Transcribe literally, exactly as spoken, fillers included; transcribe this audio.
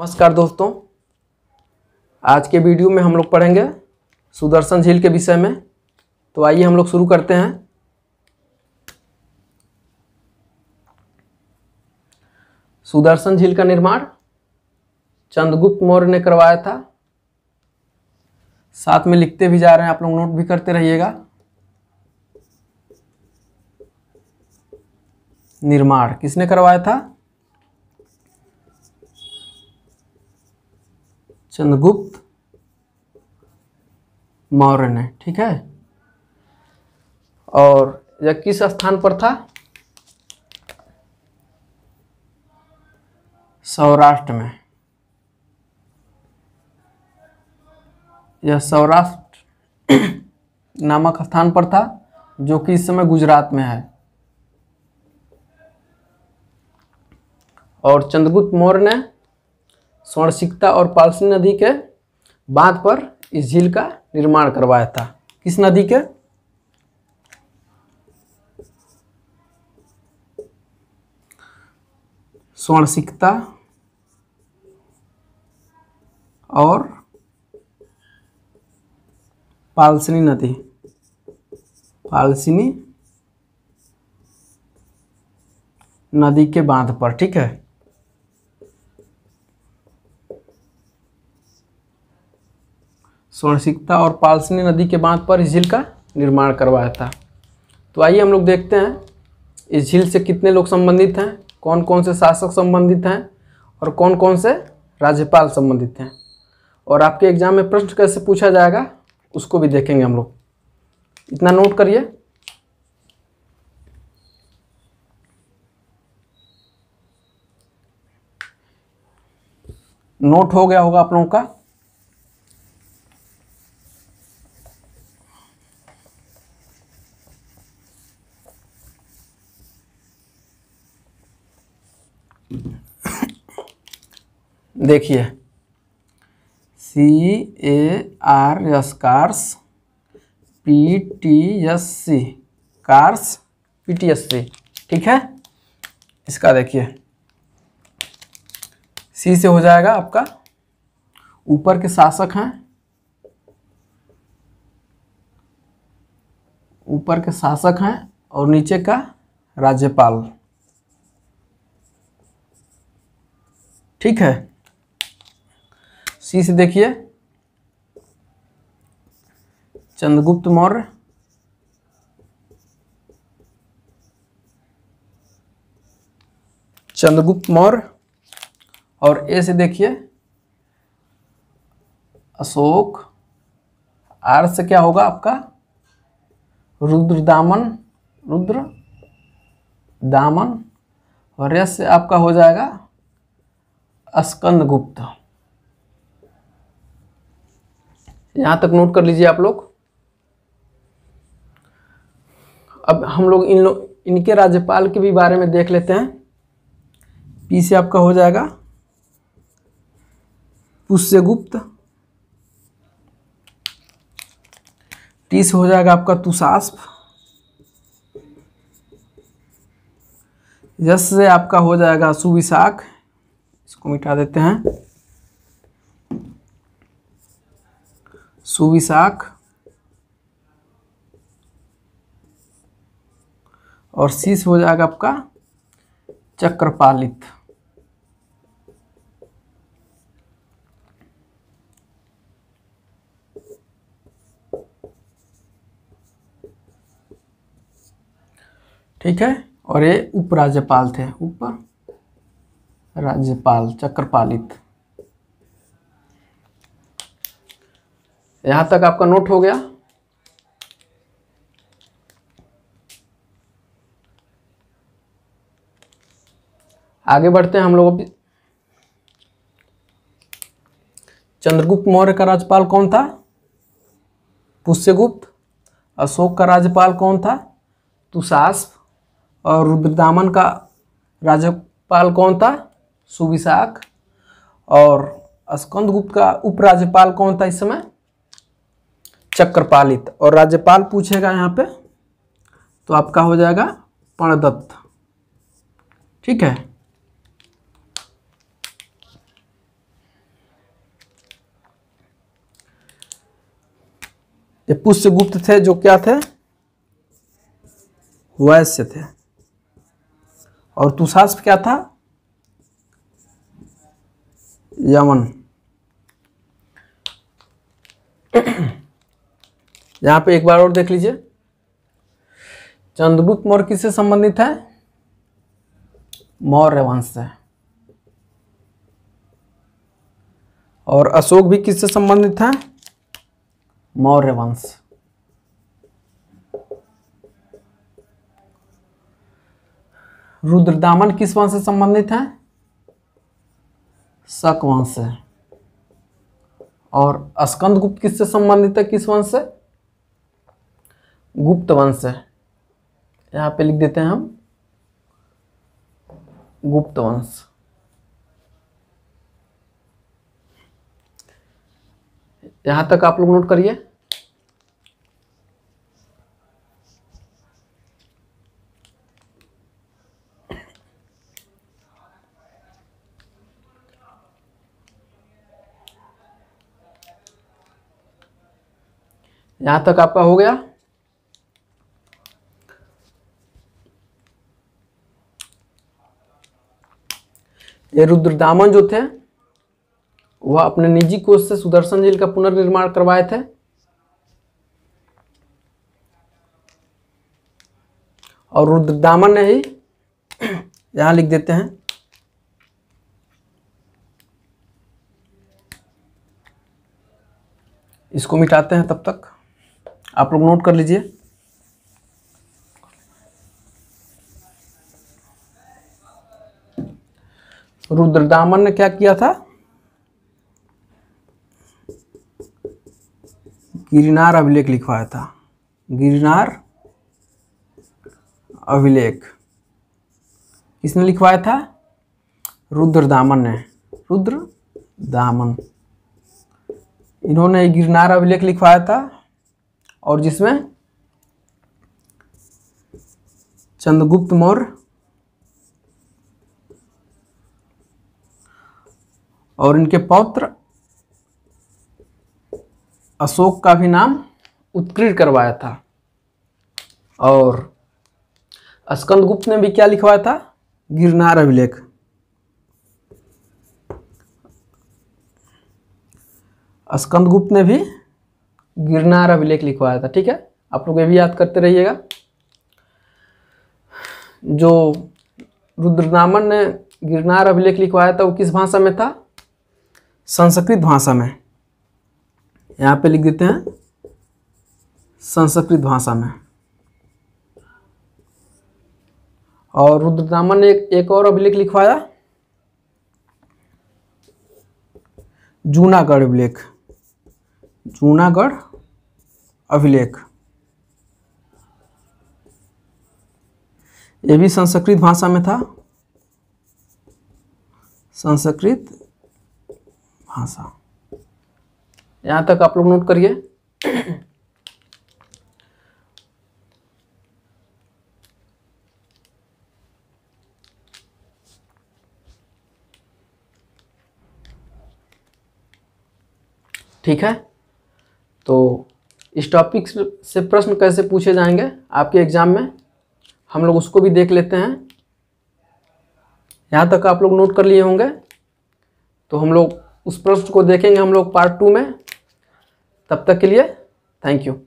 नमस्कार दोस्तों, आज के वीडियो में हम लोग पढ़ेंगे सुदर्शन झील के विषय में। तो आइए हम लोग शुरू करते हैं। सुदर्शन झील का निर्माण चंद्रगुप्त मौर्य ने करवाया था। साथ में लिखते भी जा रहे हैं, आप लोग नोट भी करते रहिएगा। निर्माण किसने करवाया था? चंद्रगुप्त मौर्य ने, ठीक है। और यह किस स्थान पर था? सौराष्ट्र में। यह सौराष्ट्र नामक स्थान पर था, जो कि इस समय गुजरात में है। और चंद्रगुप्त मौर्य ने स्वर्णसिकता और पालसिनी नदी के बांध पर इस झील का निर्माण करवाया था। किस नदी के? स्वर्णसिकता और पालसिनी नदी, पालसिनी नदी के बांध पर, ठीक है। स्वर्णसिकता और पालसिनी नदी के बांध पर इस झील का निर्माण करवाया था। तो आइए हम लोग देखते हैं इस झील से कितने लोग संबंधित हैं, कौन कौन से शासक संबंधित हैं और कौन कौन से राज्यपाल संबंधित हैं, और आपके एग्जाम में प्रश्न कैसे पूछा जाएगा उसको भी देखेंगे हम लोग। इतना नोट करिए। नोट हो गया होगा आप लोगों का। देखिए, C A R S cars, P T S C cars, P T S C, ठीक है। इसका देखिए, सी से हो जाएगा आपका ऊपर के शासक हैं, ऊपर के शासक हैं और नीचे का राज्यपाल, ठीक है। सी से देखिए चंद्रगुप्त मौर्य, चंद्रगुप्त मौर्य। और ए से देखिए अशोक। आर से क्या होगा आपका? रुद्रदामन, रुद्रदामन। और एस से आपका हो जाएगा स्कंदगुप्त। यहाँ तक नोट कर लीजिए आप लोग। अब हम लोग इन लोग इनके राज्यपाल के भी बारे में देख लेते हैं। पी से आपका हो जाएगा पुष्यगुप्त, टी से हो जाएगा आपका तुषाष्प, यस से आपका हो जाएगा सुविशाख, इसको मिटा देते हैं, सुविशाख। और शीश हो जाएगा आपका चक्रपालित, ठीक है। और ये उपराज्यपाल थे, ऊपर राज्यपाल चक्रपालित। यहाँ तक आपका नोट हो गया। आगे बढ़ते हैं हम लोग। अभी चंद्रगुप्त मौर्य का राज्यपाल कौन था? पुष्यगुप्त। अशोक का राज्यपाल कौन था? तुषाष्प। और रुद्रदामन का राज्यपाल कौन था? सुविशाख। और स्कंदगुप्त का उपराज्यपाल कौन था इस समय? चक्रपालित। और राज्यपाल पूछेगा यहाँ पे तो आपका हो जाएगा पूर्णदत्त, ठीक है। ये पुष्यगुप्त थे जो क्या थे, वैश्य थे। और तुषाष्प क्या था, यमन। यहां पे एक बार और देख लीजिए, चंद्रगुप्त मौर्य किससे संबंधित है, मौर्य वंश से। और अशोक भी किससे संबंधित है, मौर्य वंश। रुद्रदामन किस वंश से संबंधित है, शक वंश से। और स्कंदगुप्त किससे संबंधित है, किस वंश से, गुप्त वंश से। यहाँ पे लिख देते हैं हम गुप्त वंश। यहाँ तक आप लोग नोट करिए। यहाँ तक आपका हो गया। ये रुद्रदामन जो थे वह अपने निजी कोष से सुदर्शन झील का पुनर्निर्माण करवाए थे। और रुद्रदामन ने ही, यहां लिख देते हैं, इसको मिटाते हैं तब तक आप लोग नोट कर लीजिए। रुद्रदामन ने क्या किया था, गिरनार अभिलेख लिखवाया था। गिरनार अभिलेख किसने लिखवाया था, रुद्रदामन ने। रुद्रदामन इन्होंने गिरनार अभिलेख लिखवाया था, और जिसमें चंद्रगुप्त मौर्य और इनके पौत्र अशोक का भी नाम उत्कीर्ण करवाया था। और स्कंदगुप्त ने भी क्या लिखवाया था, गिरनार अभिलेख। स्कंदगुप्त ने भी गिरनार अभिलेख लिखवाया था। ठीक है, आप लोग ये भी याद करते रहिएगा। जो रुद्रदामन ने गिरनार अभिलेख लिखवाया था वो किस भाषा में था, संस्कृत भाषा में। यहाँ पे लिख देते हैं संस्कृत भाषा में। और रुद्रदामन ने एक, एक और अभिलेख लिखवाया, जूनागढ़ अभिलेख। जूनागढ़ अभिलेख ये भी संस्कृत भाषा में था, संस्कृत भाषा। यहाँ तक आप लोग नोट करिए। ठीक है, तो इस टॉपिक से प्रश्न कैसे पूछे जाएंगे आपके एग्जाम में, हम लोग उसको भी देख लेते हैं। यहाँ तक आप लोग नोट कर लिए होंगे, तो हम लोग उस प्रश्न को देखेंगे हम लोग पार्ट टू में। तब तक के लिए थैंक यू।